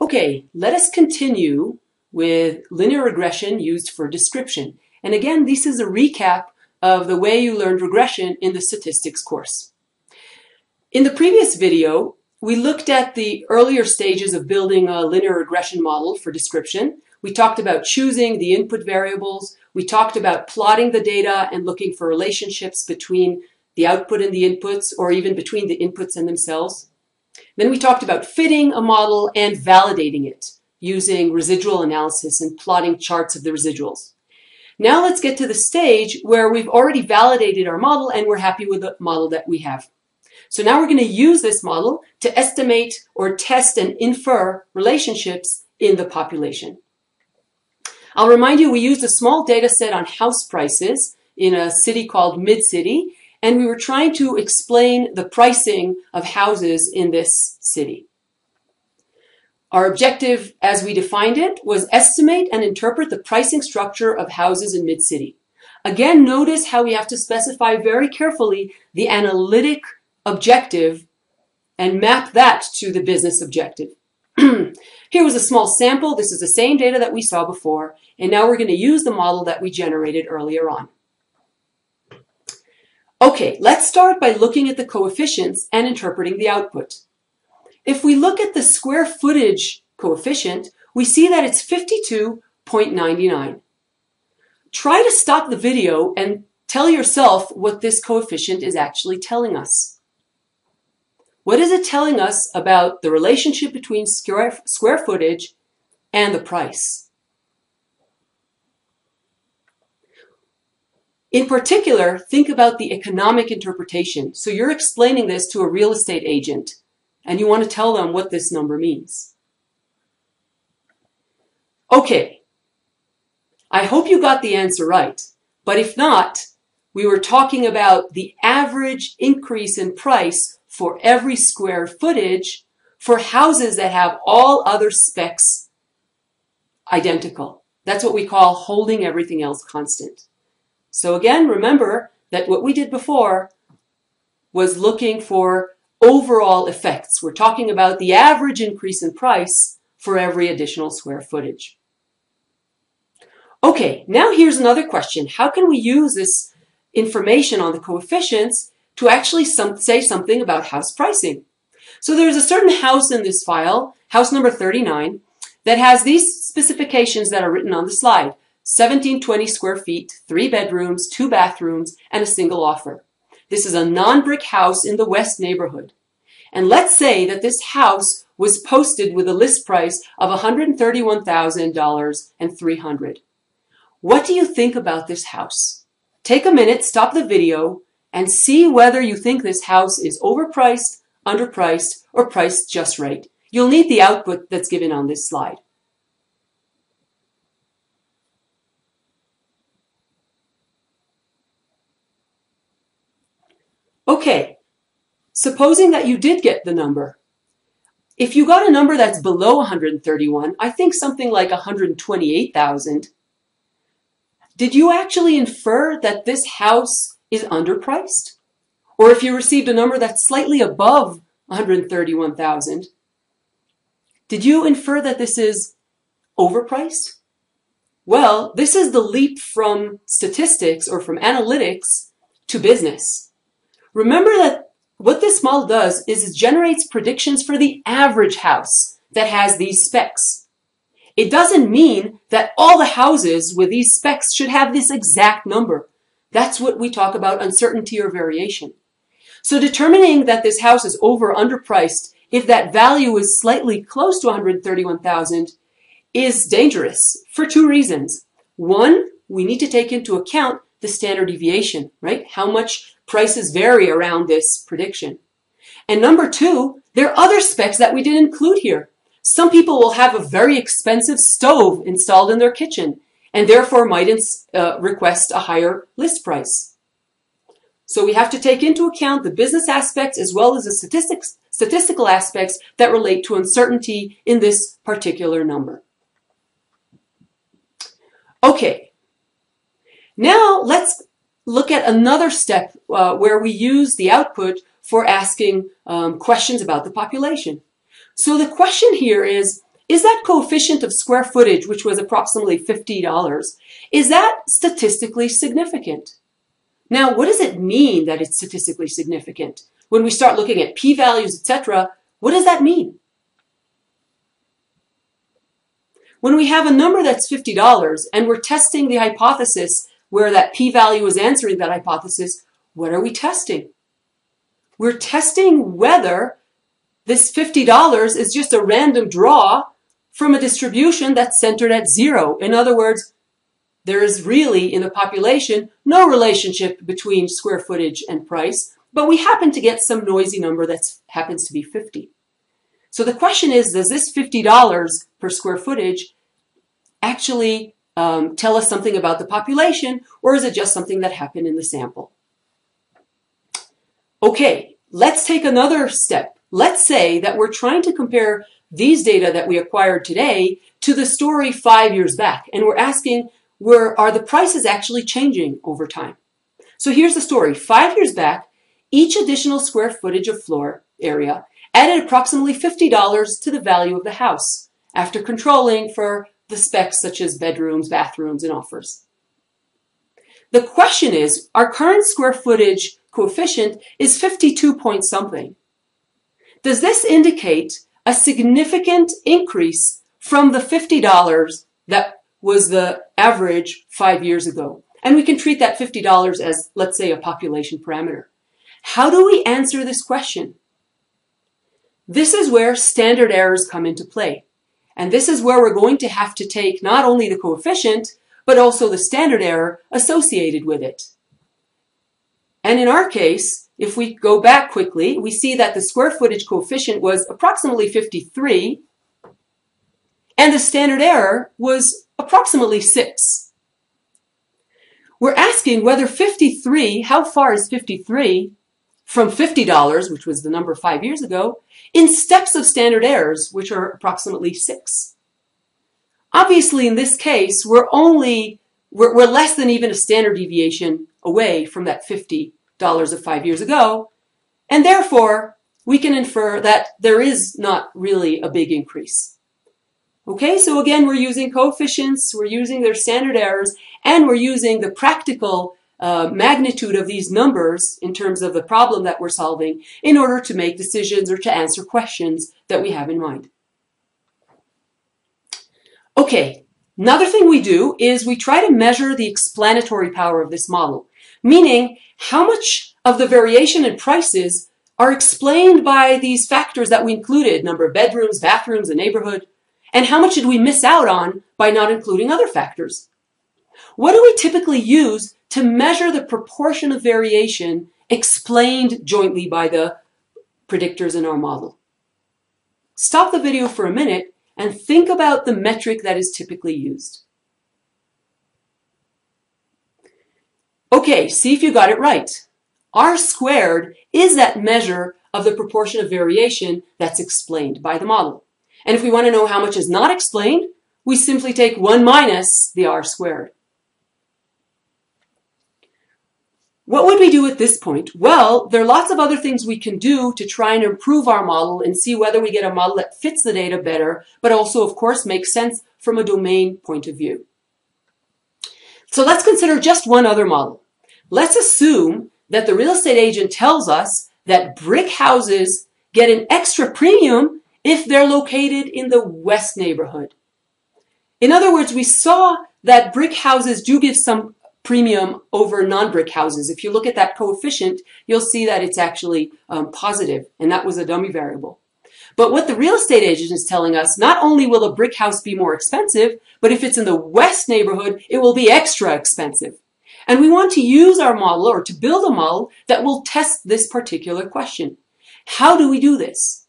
Okay, let us continue with linear regression used for description. And again, this is a recap of the way you learned regression in the statistics course. In the previous video, we looked at the earlier stages of building a linear regression model for description. We talked about choosing the input variables. We talked about plotting the data and looking for relationships between the output and the inputs, or even between the inputs and themselves. Then we talked about fitting a model and validating it using residual analysis and plotting charts of the residuals. Now let's get to the stage where we've already validated our model and we're happy with the model that we have. So now we're going to use this model to estimate or test and infer relationships in the population. I'll remind you, we used a small data set on house prices in a city called Mid-City, and we were trying to explain the pricing of houses in this city. Our objective, as we defined it, was estimate and interpret the pricing structure of houses in Mid-City. Again, notice how we have to specify very carefully the analytic objective and map that to the business objective. Here was a small sample. This is the same data that we saw before, and now we're going to use the model that we generated earlier on. Okay, let's start by looking at the coefficients and interpreting the output. If we look at the square footage coefficient, we see that it's 52.99. Try to stop the video and tell yourself what this coefficient is actually telling us. What is it telling us about the relationship between square footage and the price? In particular, think about the economic interpretation. So you're explaining this to a real estate agent, and you want to tell them what this number means. Okay, I hope you got the answer right. But if not, we were talking about the average increase in price for every square footage for houses that have all other specs identical. That's what we call holding everything else constant. So again, remember that what we did before was looking for overall effects. We're talking about the average increase in price for every additional square footage. Okay, now here's another question. How can we use this information on the coefficients to actually say something about house pricing? So there's a certain house in this file, house number 39, that has these specifications that are written on the slide. 1720 square feet, 3 bedrooms, 2 bathrooms, and a single offer. This is a non-brick house in the West neighborhood. And let's say that this house was posted with a list price of $131,300. What do you think about this house? Take a minute, stop the video, and see whether you think this house is overpriced, underpriced, or priced just right. You'll need the output that's given on this slide. Okay, supposing that you did get the number. If you got a number that's below 131, I think something like 128,000, did you actually infer that this house is underpriced? Or if you received a number that's slightly above 131,000, did you infer that this is overpriced? Well, this is the leap from statistics or from analytics to business. Remember that what this model does is it generates predictions for the average house that has these specs. It doesn't mean that all the houses with these specs should have this exact number. That's what we talk about uncertainty or variation. So determining that this house is over or underpriced if that value is slightly close to 131,000 is dangerous for two reasons. One, we need to take into account the standard deviation, right? How much prices vary around this prediction. And number two, there are other specs that we didn't include here. Some people will have a very expensive stove installed in their kitchen and therefore might request a higher list price. So we have to take into account the business aspects as well as the statistical aspects that relate to uncertainty in this particular number. Okay, now let's look at another step where we use the output for asking questions about the population. So the question here is, Is that coefficient of square footage, which was approximately $50, is that statistically significant? Now, what does it mean that it's statistically significant? When we start looking at p-values, etc., what does that mean? When we have a number that's $50 and we're testing the hypothesis where that p-value is answering that hypothesis, what are we testing? We're testing whether this $50 is just a random draw from a distribution that's centered at 0. In other words, there is really, in the population, no relationship between square footage and price, but we happen to get some noisy number that happens to be 50. So the question is, does this $50 per square footage actually tell us something about the population, or is it just something that happened in the sample? Okay, let's take another step. Let's say that we're trying to compare these data that we acquired today to the story 5 years back, and we're asking, are the prices actually changing over time? So here's the story. 5 years back, each additional square footage of floor area added approximately $50 to the value of the house after controlling for the specs such as bedrooms, bathrooms, and offers. The question is, our current square footage coefficient is 52 point something. Does this indicate a significant increase from the $50 that was the average 5 years ago? And we can treat that $50 as, let's say, a population parameter. How do we answer this question? This is where standard errors come into play. And this is where we're going to have to take not only the coefficient, but also the standard error associated with it. And in our case, if we go back quickly, we see that the square footage coefficient was approximately 53, and the standard error was approximately 6. We're asking whether 53, how far is 53 from $50, which was the number 5 years ago, in steps of standard errors, which are approximately 6. Obviously, in this case, we're less than even a standard deviation away from that $50 of 5 years ago, and therefore, we can infer that there is not really a big increase. Okay, so again, we're using coefficients, we're using their standard errors, and we're using the practical magnitude of these numbers in terms of the problem that we're solving in order to make decisions or to answer questions that we have in mind. Okay, another thing we do is we try to measure the explanatory power of this model, meaning how much of the variation in prices are explained by these factors that we included, number of bedrooms, bathrooms, and neighborhood. And how much did we miss out on by not including other factors? What do we typically use to measure the proportion of variation explained jointly by the predictors in our model? Stop the video for a minute and think about the metric that is typically used. Okay, see if you got it right. R squared is that measure of the proportion of variation that's explained by the model. And if we want to know how much is not explained, we simply take 1 minus the r squared. What would we do at this point? Well, there are lots of other things we can do to try and improve our model and see whether we get a model that fits the data better, but also, of course, makes sense from a domain point of view. So let's consider just one other model. Let's assume that the real estate agent tells us that brick houses get an extra premium if they're located in the west neighborhood. In other words, we saw that brick houses do give some premium over non-brick houses. If you look at that coefficient, you'll see that it's actually positive, and that was a dummy variable. But what the real estate agent is telling us, not only will a brick house be more expensive, but if it's in the west neighborhood, it will be extra expensive. And we want to use our model, or to build a model, that will test this particular question. How do we do this?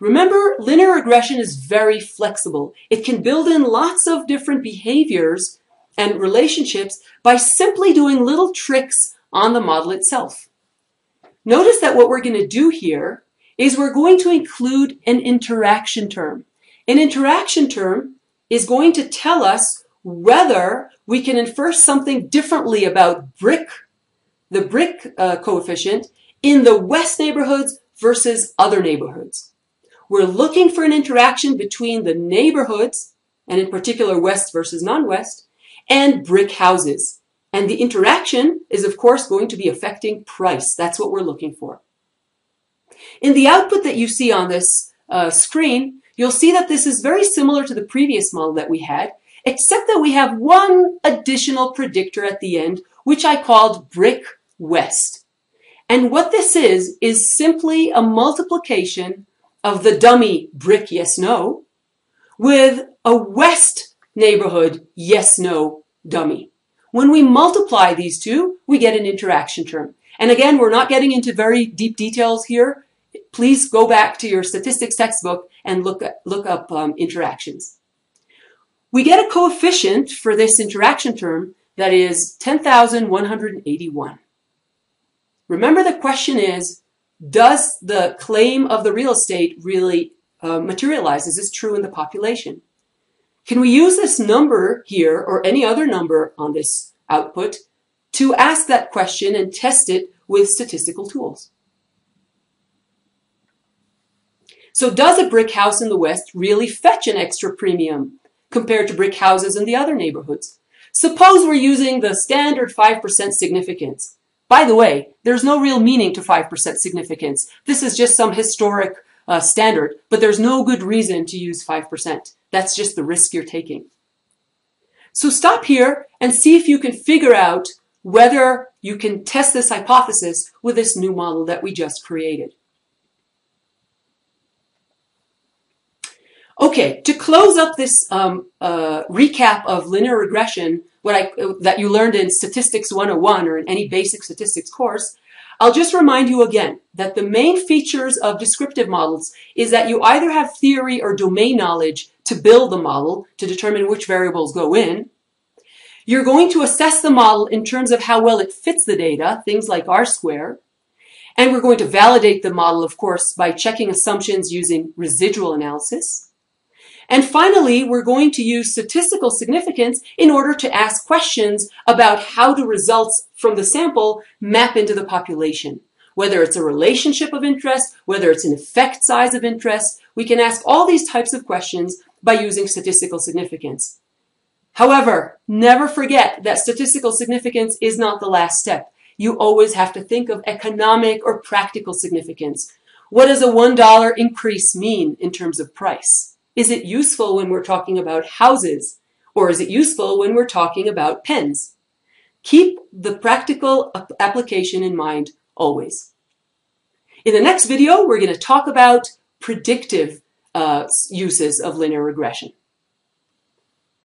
Remember, linear regression is very flexible. It can build in lots of different behaviors and relationships by simply doing little tricks on the model itself. Notice that what we're going to do here is we're going to include an interaction term. An interaction term is going to tell us whether we can infer something differently about the brick coefficient in the west neighborhoods versus other neighborhoods. We're looking for an interaction between the neighborhoods, and in particular West versus non-West, and brick houses. And the interaction is, of course, going to be affecting price. That's what we're looking for. In the output that you see on this screen, you'll see that this is very similar to the previous model that we had, except that we have one additional predictor at the end, which I called Brick West. And what this is simply a multiplication of the dummy brick yes-no with a West neighborhood yes-no dummy. When we multiply these two, we get an interaction term. And again, we're not getting into very deep details here. Please go back to your statistics textbook and look up interactions. We get a coefficient for this interaction term that is 10,181. Remember, the question is, does the claim of the real estate really materialize? Is this true in the population? Can we use this number here or any other number on this output to ask that question and test it with statistical tools? So does a brick house in the West really fetch an extra premium compared to brick houses in the other neighborhoods? Suppose we're using the standard 5% significance. By the way, there's no real meaning to 5% significance. This is just some historic standard, but there's no good reason to use 5%. That's just the risk you're taking. So stop here and see if you can figure out whether you can test this hypothesis with this new model that we just created. Okay, to close up this recap of linear regression, that you learned in Statistics 101 or in any basic statistics course, I'll just remind you again that the main features of descriptive models is that you either have theory or domain knowledge to build the model, to determine which variables go in. You're going to assess the model in terms of how well it fits the data, things like R-square. And we're going to validate the model, of course, by checking assumptions using residual analysis. And finally, we're going to use statistical significance in order to ask questions about how the results from the sample map into the population. Whether it's a relationship of interest, whether it's an effect size of interest, we can ask all these types of questions by using statistical significance. However, never forget that statistical significance is not the last step. You always have to think of economic or practical significance. What does a $1 increase mean in terms of price? Is it useful when we're talking about houses, or is it useful when we're talking about pens? Keep the practical application in mind always. In the next video, we're going to talk about predictive uses of linear regression.